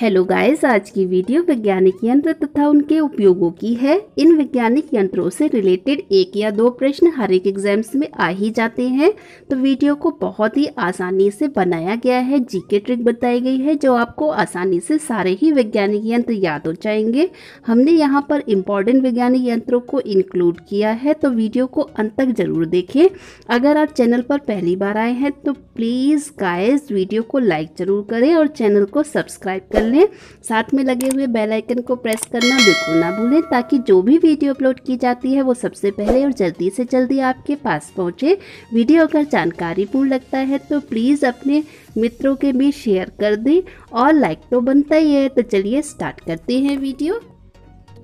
Hello guys, आज की video वैज्ञानिक यंत्र तथा उनके उपयोगों की है। इन वैज्ञानिक यंत्रों से रिलेटेड एक या दो प्रश्न हर एक एग्जाम्स में आ ही जाते हैं, तो वीडियो को बहुत ही आसानी से बनाया गया है। जीके ट्रिक बताई गई है जो आपको आसानी से सारे ही वैज्ञानिक यंत्र याद हो जाएंगे। हमने यहाँ पर इम्पोर्टेंट वैज्ञानिक यंत्रों को इंक्लूड किया है, तो वीडियो को अंत तक जरूर देखें। अगर आप चैनल पर पहली बार आए हैं तो प्लीज़ गाइस वीडियो को लाइक जरूर करें और चैनल को सब्सक्राइब कर, साथ में लगे हुए बेल आइकन को प्रेस करना बिल्कुल ना भूलें, ताकि जो भी वीडियो अपलोड की जाती है वो सबसे पहले और जल्दी से जल्दी आपके पास पहुंचे। वीडियो अगर जानकारीपूर्ण लगता है तो प्लीज़ अपने मित्रों के बीच शेयर कर दें और लाइक तो बनता ही है। तो चलिए स्टार्ट करते हैं वीडियो।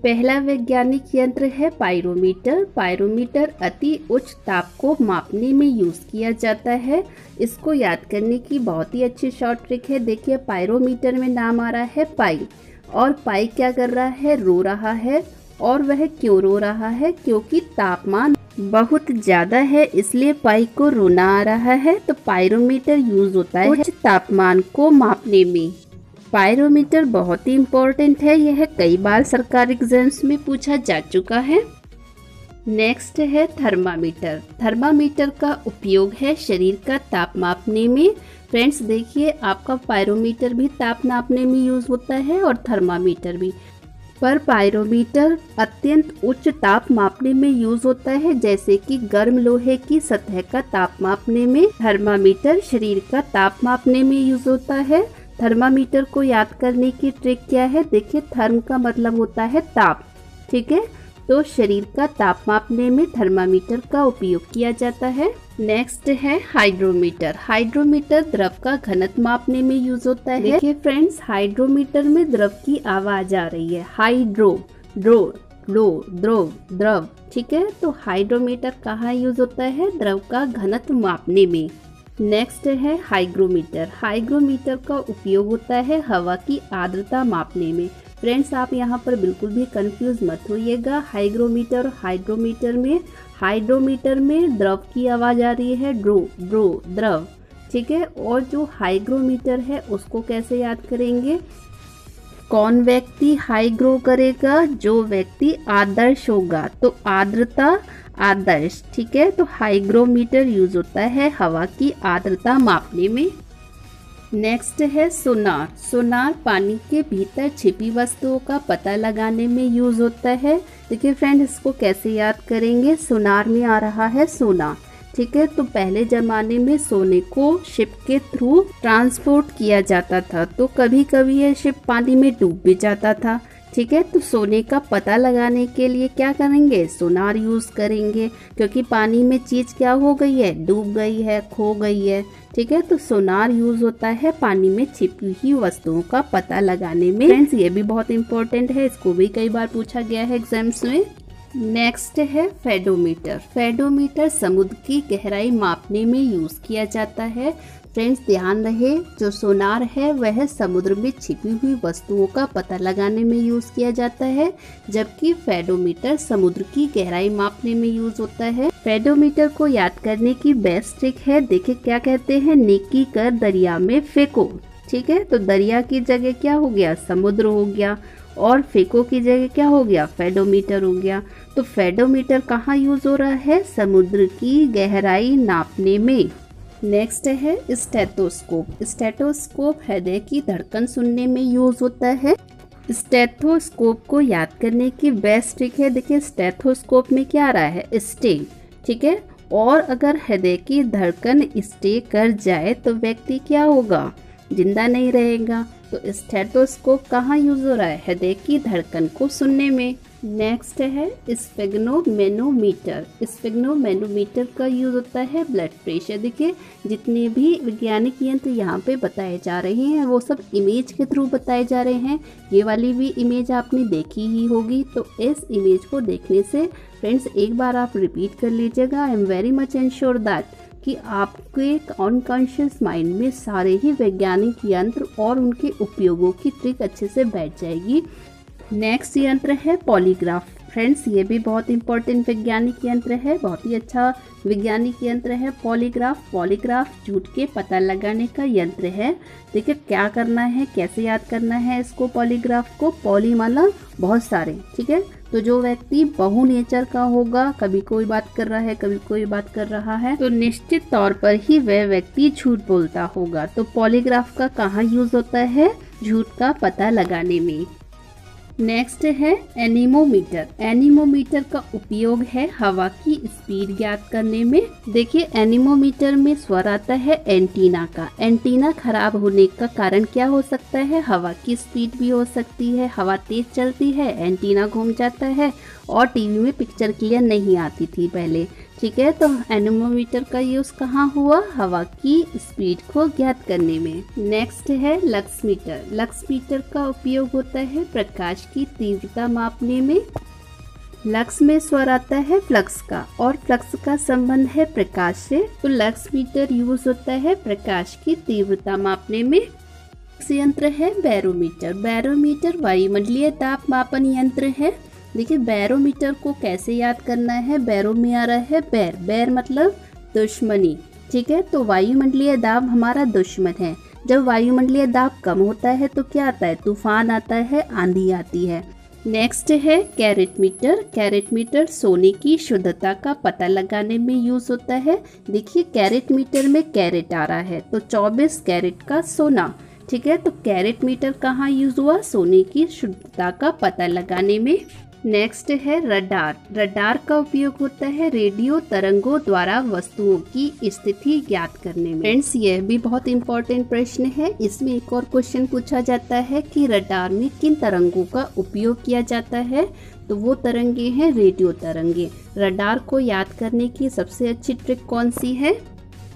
पहला वैज्ञानिक यंत्र है पायरोमीटर। पायरोमीटर अति उच्च ताप को मापने में यूज़ किया जाता है। इसको याद करने की बहुत ही अच्छी शॉर्ट ट्रिक है। देखिए, पायरोमीटर में नाम आ रहा है पाई, और पाई क्या कर रहा है? रो रहा है। और वह क्यों रो रहा है? क्योंकि तापमान बहुत ज़्यादा है, इसलिए पाई को रोना आ रहा है। तो पायरोमीटर यूज़ होता है उच्च तापमान को मापने में। पायरोमीटर बहुत ही इम्पोर्टेंट है, यह कई बार सरकारी एग्जाम्स में पूछा जा चुका है। नेक्स्ट है थर्मामीटर। थर्मामीटर का उपयोग है शरीर का ताप मापने में। फ्रेंड्स देखिए, आपका पायरोमीटर भी ताप नापने में यूज़ होता है और थर्मामीटर भी, पर पायरोमीटर अत्यंत उच्च ताप मापने में यूज़ होता है, जैसे कि गर्म लोहे की सतह का ताप मापने में। थर्मामीटर शरीर का ताप मापने में यूज़ होता है। थर्मामीटर को याद करने की ट्रिक क्या है? देखिए, थर्म का मतलब होता है ताप, ठीक है? तो शरीर का ताप मापने में थर्मामीटर का उपयोग किया जाता है। नेक्स्ट है हाइड्रोमीटर। हाइड्रोमीटर द्रव का घनत्व मापने में यूज होता है। देखिए फ्रेंड्स, हाइड्रोमीटर में द्रव की आवाज आ रही है, हाइड्रो ड्रो लो द्रव द्रव, ठीक है? तो हाइड्रोमीटर कहाँ यूज होता है? द्रव का घनत्व मापने में। नेक्स्ट है हाइग्रोमीटर। हाइग्रोमीटर का उपयोग होता है हवा की आर्द्रता मापने में। फ्रेंड्स आप यहाँ पर बिल्कुल भी कंफ्यूज मत होइएगा, हाइग्रोमीटर और हाइड्रोमीटर में। हाइड्रोमीटर में द्रव की आवाज़ आ रही है, ड्रो ड्रो द्रव, ठीक है? और जो हाइग्रोमीटर है उसको कैसे याद करेंगे? कौन व्यक्ति हाइग्रो करेगा? जो व्यक्ति आदर्श होगा। तो आर्द्रता आदर्श, ठीक है? तो हाइग्रोमीटर यूज होता है हवा की आर्द्रता मापने में। नेक्स्ट है सोनार। सोनार पानी के भीतर छिपी वस्तुओं का पता लगाने में यूज होता है। देखिए फ्रेंड, इसको कैसे याद करेंगे? सोनार में आ रहा है सोना, ठीक है? तो पहले ज़माने में सोने को शिप के थ्रू ट्रांसपोर्ट किया जाता था, तो कभी कभी यह शिप पानी में डूब भी जाता था, ठीक है? तो सोने का पता लगाने के लिए क्या करेंगे? सोनार यूज़ करेंगे, क्योंकि पानी में चीज़ क्या हो गई है? डूब गई है, खो गई है, ठीक है? तो सोनार यूज़ होता है पानी में छिपी हुई वस्तुओं का पता लगाने में। फ्रेंड्स ये भी बहुत इंपॉर्टेंट है, इसको भी कई बार पूछा गया है एग्जाम्स में। नेक्स्ट है फेडोमीटर। फेडोमीटर समुद्र की गहराई मापने में यूज़ किया जाता है। फ्रेंड्स ध्यान रहे, जो सोनार है वह समुद्र में छिपी हुई वस्तुओं का पता लगाने में यूज़ किया जाता है, जबकि फेडोमीटर समुद्र की गहराई मापने में यूज़ होता है। फेडोमीटर को याद करने की बेस्ट ट्रिक है। देखिए क्या कहते हैं, नेकी कर दरिया में फेंको, ठीक है? तो दरिया की जगह क्या हो गया? समुद्र हो गया, और फेंको की जगह क्या हो गया? फेडोमीटर हो गया। तो फेडोमीटर कहाँ यूज़ हो रहा है? समुद्र की गहराई नापने में। नेक्स्ट है स्टेथोस्कोप। स्टेथोस्कोप हृदय की धड़कन सुनने में यूज़ होता है। स्टेथोस्कोप को याद करने की बेस्ट ट्रिक है। देखिए स्टेथोस्कोप में क्या आ रहा है? स्टे, ठीक है? और अगर हृदय की धड़कन स्टे कर जाए तो व्यक्ति क्या होगा? जिंदा नहीं रहेगा। तो स्टेथोस्कोप कहाँ यूज हो रहा है? हृदय की धड़कन को सुनने में। नेक्स्ट है स्फेग्नोमैनोमीटर। स्फेग्नोमैनोमीटर का यूज होता है ब्लड प्रेशर। देखिए जितने भी वैज्ञानिक यंत्र यहाँ पे बताए जा रहे हैं वो सब इमेज के थ्रू बताए जा रहे हैं। ये वाली भी इमेज आपने देखी ही होगी, तो इस इमेज को देखने से फ्रेंड्स एक बार आप रिपीट कर लीजिएगा। I am very much ensure that कि आपके अनकॉन्शियस माइंड में सारे ही वैज्ञानिक यंत्र और उनके उपयोगों की ट्रिक अच्छे से बैठ जाएगी। नेक्स्ट यंत्र है पॉलीग्राफ। फ्रेंड्स ये भी बहुत इंपॉर्टेंट वैज्ञानिक यंत्र है, बहुत ही अच्छा वैज्ञानिक यंत्र है पॉलीग्राफ। पॉलीग्राफ जूट के पता लगाने का यंत्र है। देखिए क्या करना है, कैसे याद करना है इसको, पॉलीग्राफ को। पॉली माना बहुत सारे, ठीक है। तो जो व्यक्ति बहु नेचर का होगा, कभी कोई बात कर रहा है, कभी कोई बात कर रहा है, तो निश्चित तौर पर ही वह व्यक्ति झूठ बोलता होगा। तो पॉलीग्राफ का कहाँ यूज होता है? झूठ का पता लगाने में। नेक्स्ट है एनीमोमीटर। एनीमोमीटर का उपयोग है हवा की स्पीड ज्ञात करने में। देखिए एनीमोमीटर में स्वर आता है एंटीना का। एंटीना खराब होने का कारण क्या हो सकता है? हवा की स्पीड भी हो सकती है। हवा तेज चलती है, एंटीना घूम जाता है और टीवी में पिक्चर क्लियर नहीं आती थी पहले, ठीक है। तो एनीमोमीटर का यूज कहाँ हुआ? हवा की स्पीड को ज्ञात करने में। नेक्स्ट है लक्समीटर। लक्समीटर का उपयोग होता है प्रकाश की तीव्रता मापने में। लक्स में स्वर आता है फ्लक्स का और फ्लक्स का संबंध है प्रकाश से, तो लक्समीटर यूज होता है प्रकाश की तीव्रता मापने में। यंत्र है बैरोमीटर। बैरोमीटर वायुमंडलीय ताप मापन यंत्र है। देखिए बैरोमीटर को कैसे याद करना है? बैरो में आ रहा है बैर, बैर मतलब दुश्मनी, ठीक है। तो वायुमंडलीय दाब हमारा दुश्मन है। जब वायुमंडलीय दाब कम होता है तो क्या आता है? तूफान आता है, आंधी आती है। नेक्स्ट है कैरेट मीटर। कैरेट मीटर सोने की शुद्धता का पता लगाने में यूज होता है। देखिए कैरेट मीटर में कैरेट आ रहा है, तो 24 कैरेट का सोना, ठीक है। तो कैरेट मीटर कहाँ यूज हुआ? सोने की शुद्धता का पता लगाने में। नेक्स्ट है रडार। रडार का उपयोग होता है रेडियो तरंगों द्वारा वस्तुओं की स्थिति ज्ञात करने में। फ्रेंड्स यह भी बहुत इंपॉर्टेंट प्रश्न है। इसमें एक और क्वेश्चन पूछा जाता है कि रडार में किन तरंगों का उपयोग किया जाता है, तो वो तरंगे हैं रेडियो तरंगे। रडार को याद करने की सबसे अच्छी ट्रिक कौन सी है?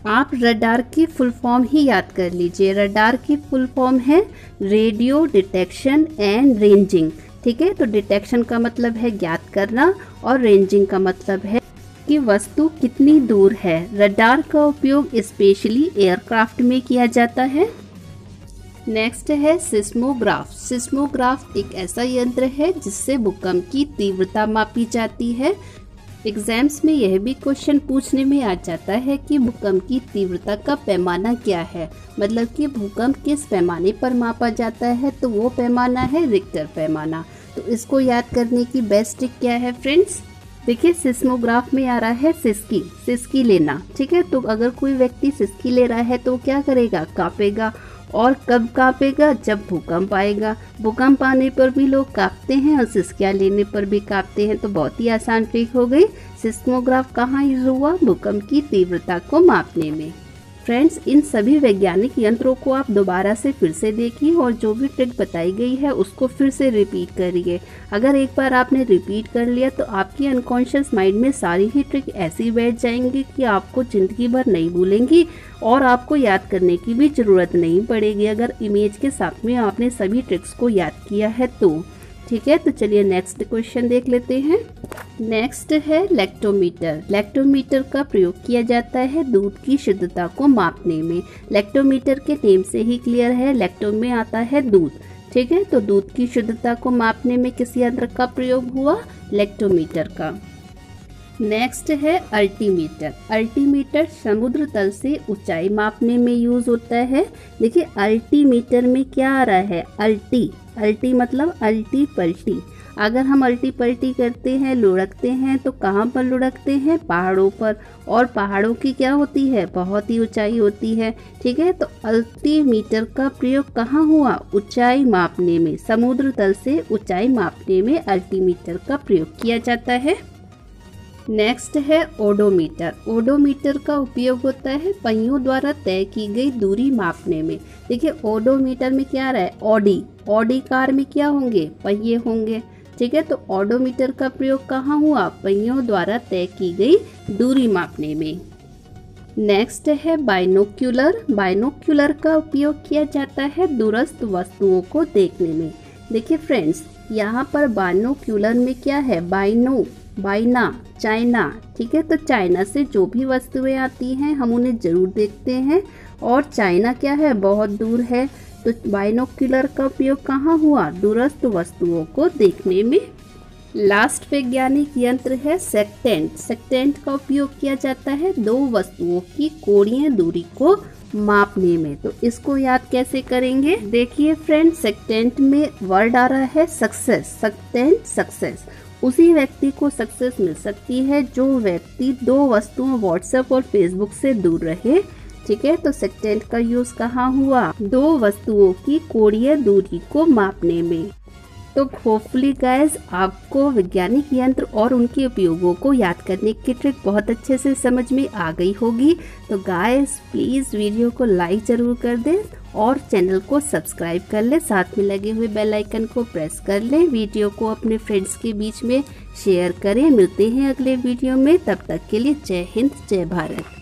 आप रडार की फुल फॉर्म ही याद कर लीजिए। रडार की फुल फॉर्म है रेडियो डिटेक्शन एंड रेंजिंग, ठीक है। तो डिटेक्शन का मतलब है ज्ञात करना और रेंजिंग का मतलब है कि वस्तु कितनी दूर है। रडार का उपयोग स्पेशली एयरक्राफ्ट में किया जाता है। नेक्स्ट है सिस्मोग्राफ। सिस्मोग्राफ एक ऐसा यंत्र है जिससे भूकंप की तीव्रता मापी जाती है। एग्जाम्स में यह भी क्वेश्चन पूछने में आ जाता है कि भूकंप की तीव्रता का पैमाना क्या है, मतलब कि भूकंप किस पैमाने पर मापा जाता है, तो वो पैमाना है रिक्टर पैमाना। तो इसको याद करने की बेस्ट ट्रिक क्या है फ्रेंड्स? देखिए सिस्मोग्राफ में आ रहा है सिस्की, सिस्की लेना, ठीक है। तो अगर कोई व्यक्ति सिस्की ले रहा है तो क्या करेगा? कांपेगा। और कब कांपेगा? जब भूकंप आएगा। भूकंप आने पर भी लोग कांपते हैं और सिस्कियाँ लेने पर भी कांपते हैं। तो बहुत ही आसान ट्रिक हो गई। सिस्मोग्राफ कहाँ यूज हुआ? भूकंप की तीव्रता को मापने में। फ्रेंड्स इन सभी वैज्ञानिक यंत्रों को आप दोबारा से फिर से देखिए और जो भी ट्रिक बताई गई है उसको फिर से रिपीट करिए। अगर एक बार आपने रिपीट कर लिया तो आपकी अनकॉन्शियस माइंड में सारी ही ट्रिक ऐसी बैठ जाएंगी कि आपको ज़िंदगी भर नहीं भूलेंगी और आपको याद करने की भी ज़रूरत नहीं पड़ेगी, अगर इमेज के साथ में आपने सभी ट्रिक्स को याद किया है तो, ठीक है। तो चलिए नेक्स्ट क्वेश्चन देख लेते हैं। नेक्स्ट है लैक्टोमीटर। लैक्टोमीटर का प्रयोग किया जाता है दूध की शुद्धता को मापने में। लैक्टोमीटर के नेम से ही क्लियर है, लैक्टो में आता है दूध, ठीक है। तो दूध की शुद्धता को मापने में किस यंत्र का प्रयोग हुआ? लैक्टोमीटर का। नेक्स्ट है अल्टीमीटर। अल्टीमीटर समुद्र तल से ऊंचाई मापने में यूज होता है। देखिए अल्टीमीटर में क्या आ रहा है? अल्टी, अल्टी मतलब अल्टी पल्टी। अगर हम अल्टी पल्टी करते हैं, लुढ़कते हैं, तो कहाँ पर लुढ़कते हैं? पहाड़ों पर। और पहाड़ों की क्या होती है? बहुत ही ऊंचाई होती है, ठीक है। तो अल्टीमीटर का प्रयोग कहाँ हुआ? ऊंचाई मापने में। समुद्र तल से ऊंचाई मापने में अल्टीमीटर का प्रयोग किया जाता है। नेक्स्ट है ओडोमीटर। ओडोमीटर का उपयोग होता है पहियों द्वारा तय की गई दूरी मापने में। देखिए ओडोमीटर में क्या आ रहा है? ऑडी। ऑडी कार में क्या होंगे? पहिए होंगे, ठीक है। तो ओडोमीटर का प्रयोग कहाँ हुआ? पहियों द्वारा तय की गई दूरी मापने में। नेक्स्ट है बाइनोक्यूलर। बाइनोक्यूलर का उपयोग किया जाता है दूरस्थ वस्तुओं को देखने में। देखिए फ्रेंड्स यहाँ पर बाइनोक्यूलर में क्या है? बाइनो, बाइना, चाइना, ठीक है। तो चाइना से जो भी वस्तुएं आती हैं हम उन्हें ज़रूर देखते हैं और चाइना क्या है? बहुत दूर है, तो बाइनोक्यूलर का उपयोग कहाँ हुआ? दूरस्थ वस्तुओं को देखने में। लास्ट वैज्ञानिक यंत्र है सेक्टेंट। सेक्टेंट का उपयोग किया जाता है दो वस्तुओं की कोणीय दूरी को मापने में। तो इसको याद कैसे करेंगे? देखिए फ्रेंड, सेक्टेंट में वर्ड आ रहा है सक्सेस। सेक्टेंट सक्सेस, उसी व्यक्ति को सक्सेस मिल सकती है जो व्यक्ति दो वस्तुओं व्हाट्सएप और फेसबुक से दूर रहे। ठीक है, तो सेक्टेंट का यूज कहाँ हुआ? दो वस्तुओं की कोणीय दूरी को मापने में। तो होपफुली गाइस आपको वैज्ञानिक यंत्र और उनके उपयोगों को याद करने की ट्रिक बहुत अच्छे से समझ में आ गई होगी। तो गाइस प्लीज़ वीडियो को लाइक ज़रूर कर दें और चैनल को सब्सक्राइब कर लें, साथ में लगे हुए बेल आइकन को प्रेस कर लें। वीडियो को अपने फ्रेंड्स के बीच में शेयर करें। मिलते हैं अगले वीडियो में, तब तक के लिए जय हिंद जय भारत।